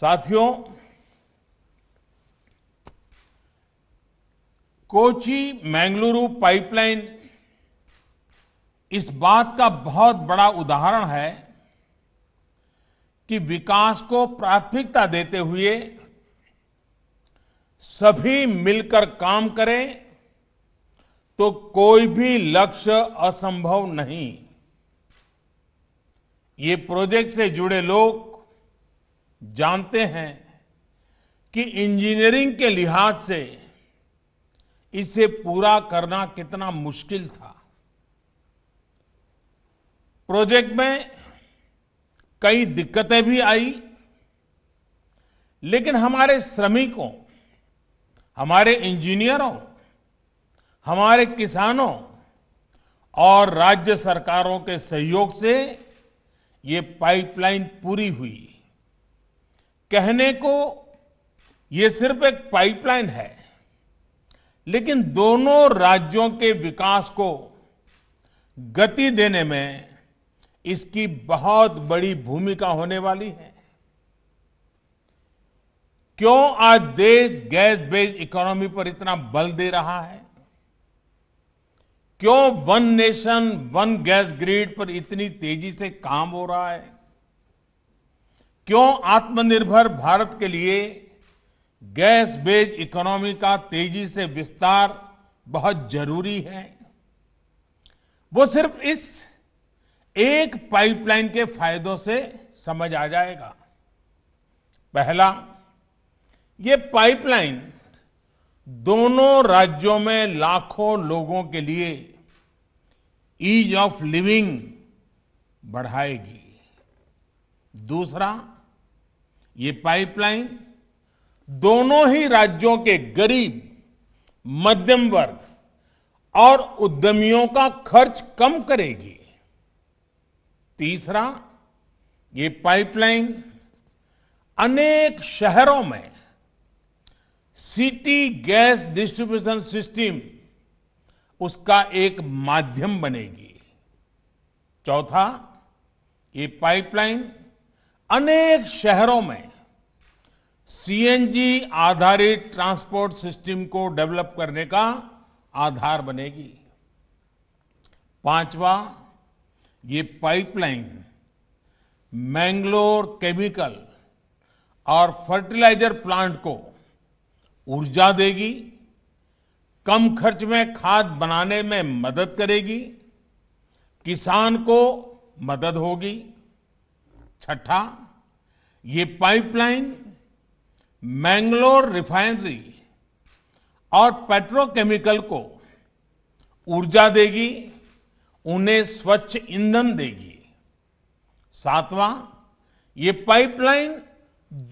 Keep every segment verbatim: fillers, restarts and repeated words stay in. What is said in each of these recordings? साथियों, कोची मैंगलूर पाइपलाइन इस बात का बहुत बड़ा उदाहरण है कि विकास को प्राथमिकता देते हुए सभी मिलकर काम करें तो कोई भी लक्ष्य असंभव नहीं। ये प्रोजेक्ट से जुड़े लोग जानते हैं कि इंजीनियरिंग के लिहाज से इसे पूरा करना कितना मुश्किल था। प्रोजेक्ट में कई दिक्कतें भी आई, लेकिन हमारे श्रमिकों, हमारे इंजीनियरों, हमारे किसानों और राज्य सरकारों के सहयोग से ये पाइपलाइन पूरी हुई। कहने को ये सिर्फ एक पाइपलाइन है, लेकिन दोनों राज्यों के विकास को गति देने में इसकी बहुत बड़ी भूमिका होने वाली है। क्यों आज देश गैस बेस्ड इकोनॉमी पर इतना बल दे रहा है? क्यों one nation one gas grid पर इतनी तेजी से काम हो रहा है? क्यों आत्मनिर्भर भारत के लिए गैस बेस्ड इकोनॉमी का तेजी से विस्तार बहुत जरूरी है? वो सिर्फ इस एक पाइपलाइन के फायदों से समझ आ जाएगा। पहला, ये पाइपलाइन दोनों राज्यों में लाखों लोगों के लिए ईज ऑफ लिविंग बढ़ाएगी। दूसरा, ये पाइपलाइन दोनों ही राज्यों के गरीब, मध्यम वर्ग और उद्यमियों का खर्च कम करेगी। तीसरा, ये पाइपलाइन अनेक शहरों में सिटी गैस डिस्ट्रीब्यूशन सिस्टम, उसका एक माध्यम बनेगी। चौथा, ये पाइपलाइन अनेक शहरों में सी एन जी आधारित ट्रांसपोर्ट सिस्टम को डेवलप करने का आधार बनेगी। पांचवा, ये पाइपलाइन मैंगलोर केमिकल और फर्टिलाइजर प्लांट को ऊर्जा देगी, कम खर्च में खाद बनाने में मदद करेगी, किसान को मदद होगी। छठा, ये पाइपलाइन मैंगलोर रिफाइनरी और पेट्रोकेमिकल को ऊर्जा देगी, उन्हें स्वच्छ ईंधन देगी। सातवां, ये पाइपलाइन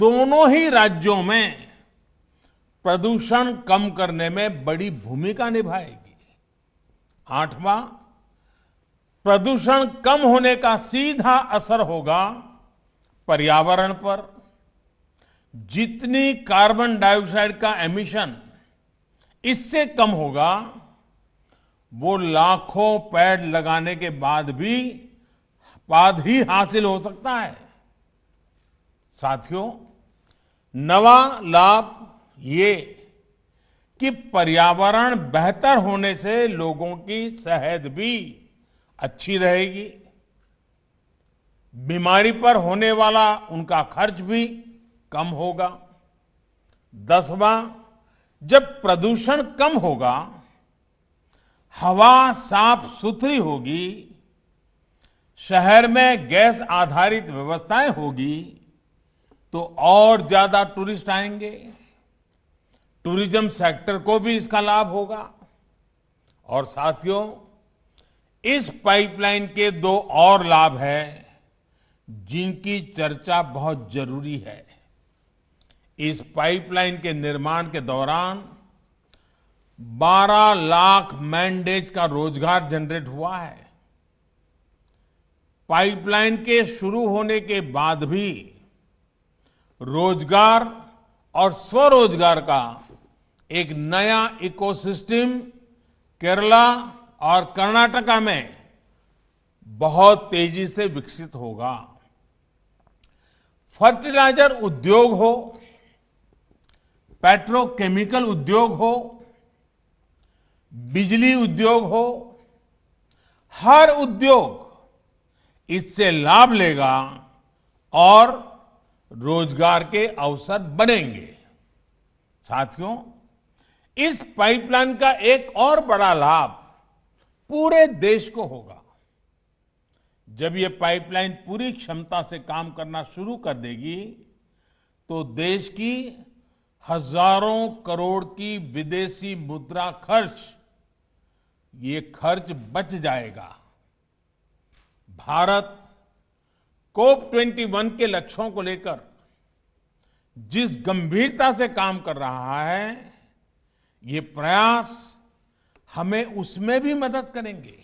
दोनों ही राज्यों में प्रदूषण कम करने में बड़ी भूमिका निभाएगी। आठवां, प्रदूषण कम होने का सीधा असर होगा पर्यावरण पर। जितनी कार्बन डाइऑक्साइड का एमिशन इससे कम होगा, वो लाखों पेड़ लगाने के बाद भी बाद ही हासिल हो सकता है। साथियों, नवा लाभ ये कि पर्यावरण बेहतर होने से लोगों की सेहत भी अच्छी रहेगी, बीमारी पर होने वाला उनका खर्च भी कम होगा। दसवां, जब प्रदूषण कम होगा, हवा साफ सुथरी होगी, शहर में गैस आधारित व्यवस्थाएं होगी, तो और ज्यादा टूरिस्ट आएंगे। टूरिज्म सेक्टर को भी इसका लाभ होगा। और साथियों, इस पाइपलाइन के दो और लाभ हैं जिनकी चर्चा बहुत जरूरी है। इस पाइपलाइन के निर्माण के दौरान बारह लाख मैन डेज का रोजगार जनरेट हुआ है। पाइपलाइन के शुरू होने के बाद भी रोजगार और स्वरोजगार का एक नया इकोसिस्टम केरला और कर्नाटका में बहुत तेजी से विकसित होगा। फर्टिलाइजर उद्योग हो, पेट्रोकेमिकल उद्योग हो, बिजली उद्योग हो, हर उद्योग इससे लाभ लेगा और रोजगार के अवसर बनेंगे। साथियों, इस पाइपलाइन का एक और बड़ा लाभ पूरे देश को होगा। जब ये पाइपलाइन पूरी क्षमता से काम करना शुरू कर देगी तो देश की हजारों करोड़ की विदेशी मुद्रा खर्च, ये खर्च बच जाएगा। भारत कोप इक्कीस के लक्ष्यों को लेकर जिस गंभीरता से काम कर रहा है, ये प्रयास हमें उसमें भी मदद करेंगे।